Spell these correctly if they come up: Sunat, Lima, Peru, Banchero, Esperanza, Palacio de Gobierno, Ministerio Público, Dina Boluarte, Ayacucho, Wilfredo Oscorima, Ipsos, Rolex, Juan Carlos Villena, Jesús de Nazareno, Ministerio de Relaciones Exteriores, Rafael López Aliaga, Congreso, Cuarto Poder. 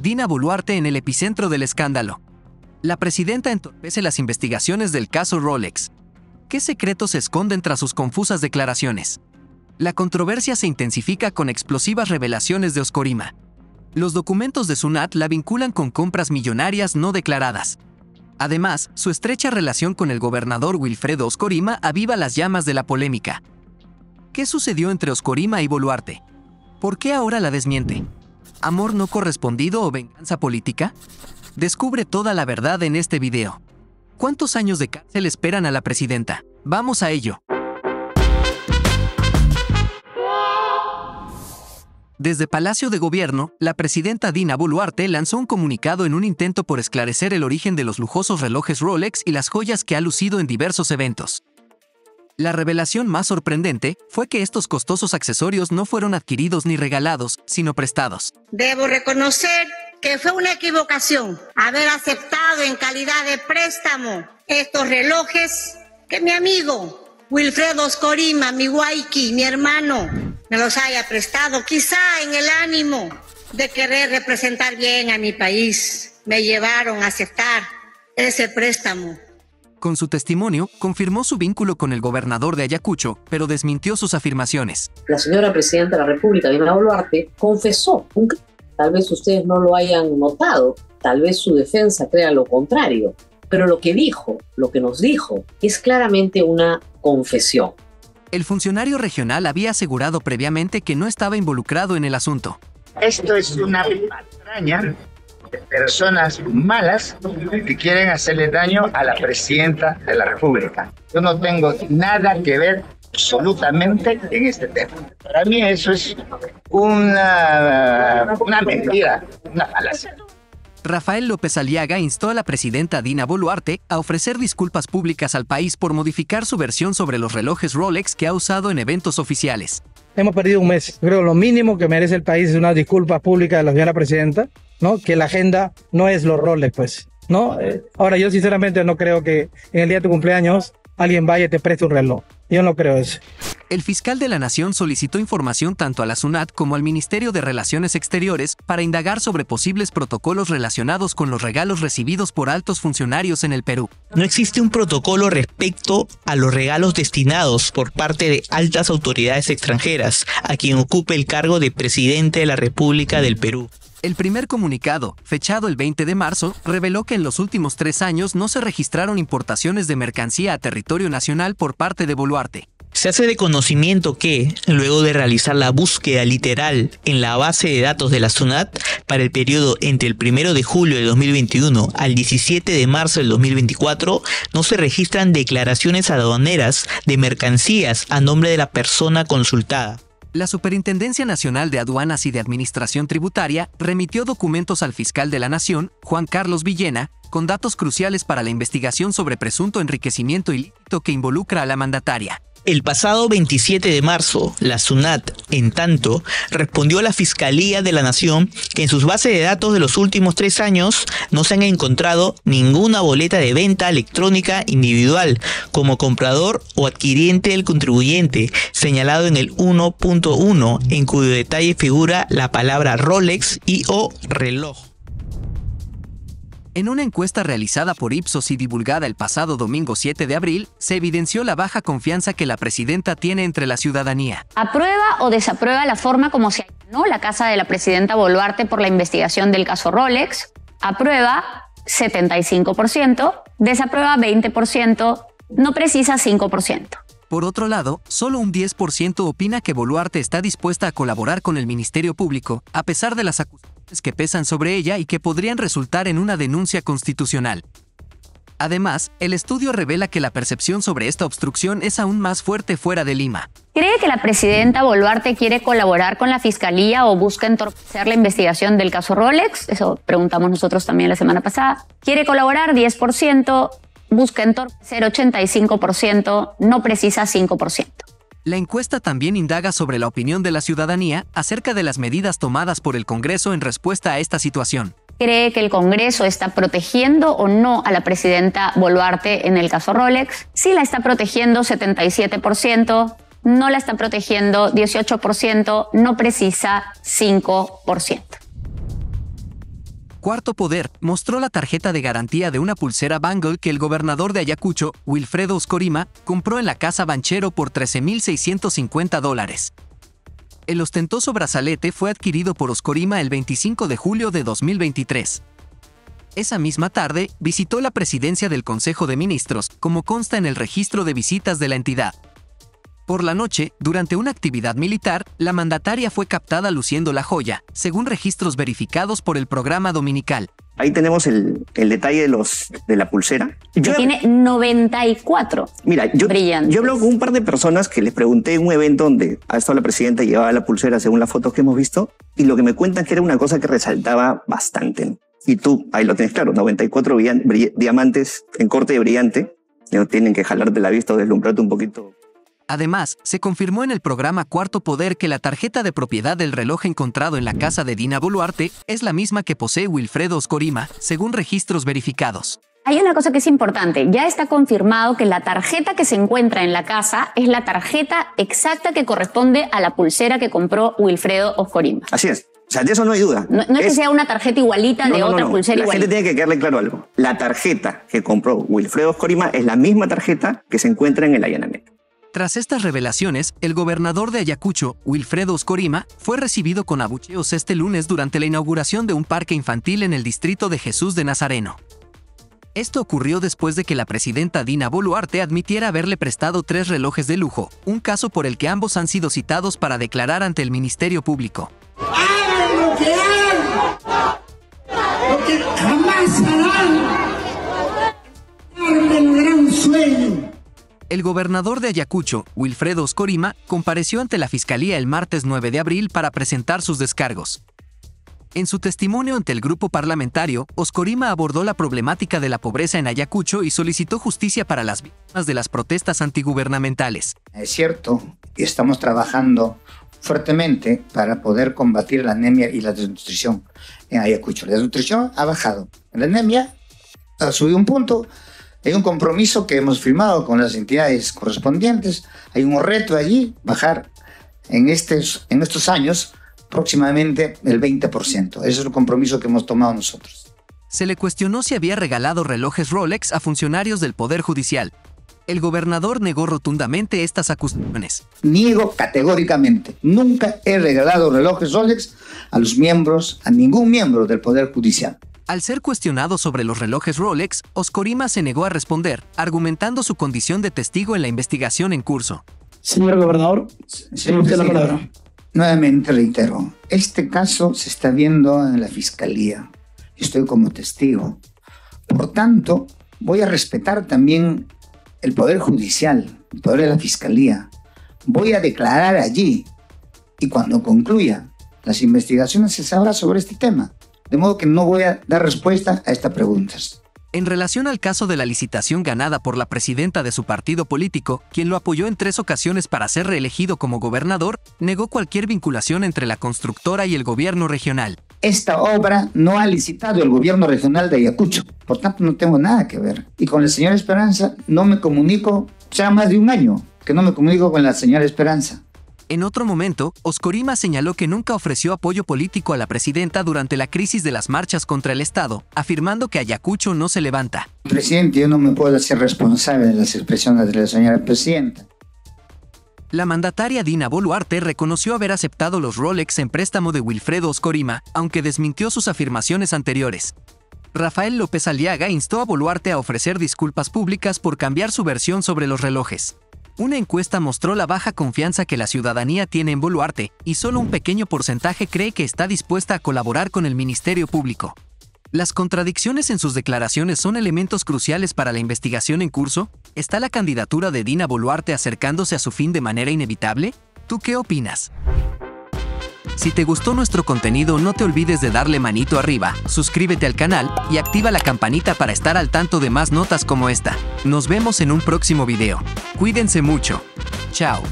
Dina Boluarte en el epicentro del escándalo. La presidenta entorpece las investigaciones del caso Rolex. ¿Qué secretos se esconden tras sus confusas declaraciones? La controversia se intensifica con explosivas revelaciones de Oscorima. Los documentos de Sunat la vinculan con compras millonarias no declaradas. Además, su estrecha relación con el gobernador Wilfredo Oscorima aviva las llamas de la polémica. ¿Qué sucedió entre Oscorima y Boluarte? ¿Por qué ahora la desmiente? ¿Amor no correspondido o venganza política? Descubre toda la verdad en este video. ¿Cuántos años de cárcel esperan a la presidenta? ¡Vamos a ello! Desde Palacio de Gobierno, la presidenta Dina Boluarte lanzó un comunicado en un intento por esclarecer el origen de los lujosos relojes Rolex y las joyas que ha lucido en diversos eventos. La revelación más sorprendente fue que estos costosos accesorios no fueron adquiridos ni regalados, sino prestados. Debo reconocer que fue una equivocación haber aceptado en calidad de préstamo estos relojes que mi amigo Wilfredo Oscorima, mi guayqui, mi hermano, me los haya prestado, quizá en el ánimo de querer representar bien a mi país. Me llevaron a aceptar ese préstamo. Con su testimonio, confirmó su vínculo con el gobernador de Ayacucho, pero desmintió sus afirmaciones. La señora presidenta de la República, Dina Boluarte, confesó un crimen. Tal vez ustedes no lo hayan notado, tal vez su defensa crea lo contrario, pero lo que dijo, lo que nos dijo, es claramente una confesión. El funcionario regional había asegurado previamente que no estaba involucrado en el asunto. Esto es una patraña de personas malas que quieren hacerle daño a la presidenta de la República. Yo no tengo nada que ver absolutamente en este tema. Para mí eso es una mentira, una falacia. Rafael López Aliaga instó a la presidenta Dina Boluarte a ofrecer disculpas públicas al país por modificar su versión sobre los relojes Rolex que ha usado en eventos oficiales. Hemos perdido un mes. Creo que lo mínimo que merece el país es una disculpa pública de la señora presidenta, ¿no? Que la agenda no es los Rolex, pues, ¿no? Ahora, yo sinceramente no creo que en el día de tu cumpleaños alguien vaya y te preste un reloj. Yo no creo eso. El fiscal de la Nación solicitó información tanto a la Sunat como al Ministerio de Relaciones Exteriores para indagar sobre posibles protocolos relacionados con los regalos recibidos por altos funcionarios en el Perú. No existe un protocolo respecto a los regalos destinados por parte de altas autoridades extranjeras a quien ocupe el cargo de presidente de la República del Perú. El primer comunicado, fechado el 20 de marzo, reveló que en los últimos 3 años no se registraron importaciones de mercancía a territorio nacional por parte de Boluarte. Se hace de conocimiento que, luego de realizar la búsqueda literal en la base de datos de la Sunat para el periodo entre el 1 de julio de 2021 al 17 de marzo del 2024, no se registran declaraciones aduaneras de mercancías a nombre de la persona consultada. La Superintendencia Nacional de Aduanas y de Administración Tributaria remitió documentos al fiscal de la Nación, Juan Carlos Villena, con datos cruciales para la investigación sobre presunto enriquecimiento ilícito que involucra a la mandataria. El pasado 27 de marzo, la Sunat, en tanto, respondió a la Fiscalía de la Nación que en sus bases de datos de los últimos 3 años no se han encontrado ninguna boleta de venta electrónica individual como comprador o adquiriente del contribuyente, señalado en el 1.1, en cuyo detalle figura la palabra Rolex y o reloj. En una encuesta realizada por Ipsos y divulgada el pasado domingo 7 de abril, se evidenció la baja confianza que la presidenta tiene entre la ciudadanía. ¿Aprueba o desaprueba la forma como se allanó la casa de la presidenta Boluarte por la investigación del caso Rolex? Aprueba 75%, desaprueba 20%, no precisa 5%. Por otro lado, solo un 10% opina que Boluarte está dispuesta a colaborar con el Ministerio Público, a pesar de las acusaciones que pesan sobre ella y que podrían resultar en una denuncia constitucional. Además, el estudio revela que la percepción sobre esta obstrucción es aún más fuerte fuera de Lima. ¿Cree que la presidenta Boluarte quiere colaborar con la Fiscalía o busca entorpecer la investigación del caso Rolex? Eso preguntamos nosotros también la semana pasada. ¿Quiere colaborar? 10%, busca entorpecer 85%, no precisa 5%. La encuesta también indaga sobre la opinión de la ciudadanía acerca de las medidas tomadas por el Congreso en respuesta a esta situación. ¿Cree que el Congreso está protegiendo o no a la presidenta Boluarte en el caso Rolex? Sí la está protegiendo 77%, no la está protegiendo 18%, no precisa 5%. Cuarto Poder mostró la tarjeta de garantía de una pulsera Bangle que el gobernador de Ayacucho, Wilfredo Oscorima, compró en la casa Banchero por $13,650. El ostentoso brazalete fue adquirido por Oscorima el 25 de julio de 2023. Esa misma tarde, visitó la presidencia del Consejo de Ministros, como consta en el registro de visitas de la entidad. Por la noche, durante una actividad militar, la mandataria fue captada luciendo la joya, según registros verificados por el programa dominical. Ahí tenemos el detalle de la pulsera. Que tiene 94. Mira, yo hablo con un par de personas que les pregunté en un evento donde ha estado la presidenta y llevaba la pulsera según las fotos que hemos visto, y lo que me cuentan que era una cosa que resaltaba bastante. Y tú, ahí lo tienes claro, 94 diamantes en corte de brillante. Tienen que jalarte la vista o deslumbrarte un poquito. Además, se confirmó en el programa Cuarto Poder que la tarjeta de propiedad del reloj encontrado en la casa de Dina Boluarte es la misma que posee Wilfredo Oscorima, según registros verificados. Hay una cosa que es importante. Ya está confirmado que la tarjeta que se encuentra en la casa es la tarjeta exacta que corresponde a la pulsera que compró Wilfredo Oscorima. Así es. O sea, de eso no hay duda. No es que sea una tarjeta igualita de otra pulsera igualita. La gente tiene que quedarle claro algo. La tarjeta que compró Wilfredo Oscorima es la misma tarjeta que se encuentra en el allanamiento. Tras estas revelaciones, el gobernador de Ayacucho, Wilfredo Oscorima, fue recibido con abucheos este lunes durante la inauguración de un parque infantil en el distrito de Jesús de Nazareno. Esto ocurrió después de que la presidenta Dina Boluarte admitiera haberle prestado 3 relojes de lujo, un caso por el que ambos han sido citados para declarar ante el Ministerio Público. ¡Hagan lo que hagan! Porque jamás harán un sueño. El gobernador de Ayacucho, Wilfredo Oscorima, compareció ante la Fiscalía el martes 9 de abril para presentar sus descargos. En su testimonio ante el grupo parlamentario, Oscorima abordó la problemática de la pobreza en Ayacucho y solicitó justicia para las víctimas de las protestas antigubernamentales. Es cierto, estamos trabajando fuertemente para poder combatir la anemia y la desnutrición en Ayacucho. La desnutrición ha bajado, la anemia ha subido un punto. Hay un compromiso que hemos firmado con las entidades correspondientes. Hay un reto allí, bajar en estos años aproximadamente el 20%. Ese es el compromiso que hemos tomado nosotros. Se le cuestionó si había regalado relojes Rolex a funcionarios del Poder Judicial. El gobernador negó rotundamente estas acusaciones. Niego categóricamente. Nunca he regalado relojes Rolex a ningún miembro del Poder Judicial. Al ser cuestionado sobre los relojes Rolex, Oscorima se negó a responder, argumentando su condición de testigo en la investigación en curso. Señor gobernador, tiene usted la palabra. Nuevamente reitero, este caso se está viendo en la Fiscalía. Estoy como testigo. Por tanto, voy a respetar también el Poder Judicial, el Poder de la Fiscalía. Voy a declarar allí y cuando concluya las investigaciones se sabrá sobre este tema. De modo que no voy a dar respuesta a estas preguntas. En relación al caso de la licitación ganada por la presidenta de su partido político, quien lo apoyó en 3 ocasiones para ser reelegido como gobernador, negó cualquier vinculación entre la constructora y el gobierno regional. Esta obra no ha licitado el gobierno regional de Ayacucho, por tanto no tengo nada que ver. Y con la señora Esperanza no me comunico, ya más de un año que no me comunico con la señora Esperanza. En otro momento, Oscorima señaló que nunca ofreció apoyo político a la presidenta durante la crisis de las marchas contra el Estado, afirmando que Ayacucho no se levanta. Presidente, yo no me puedo hacer responsable de las expresiones de la señora presidenta. La mandataria Dina Boluarte reconoció haber aceptado los Rolex en préstamo de Wilfredo Oscorima, aunque desmintió sus afirmaciones anteriores. Rafael López Aliaga instó a Boluarte a ofrecer disculpas públicas por cambiar su versión sobre los relojes. Una encuesta mostró la baja confianza que la ciudadanía tiene en Boluarte y solo un pequeño porcentaje cree que está dispuesta a colaborar con el Ministerio Público. Las contradicciones en sus declaraciones son elementos cruciales para la investigación en curso. ¿Está la candidatura de Dina Boluarte acercándose a su fin de manera inevitable? ¿Tú qué opinas? Si te gustó nuestro contenido, no te olvides de darle manito arriba, suscríbete al canal y activa la campanita para estar al tanto de más notas como esta. Nos vemos en un próximo video. Cuídense mucho. Chao.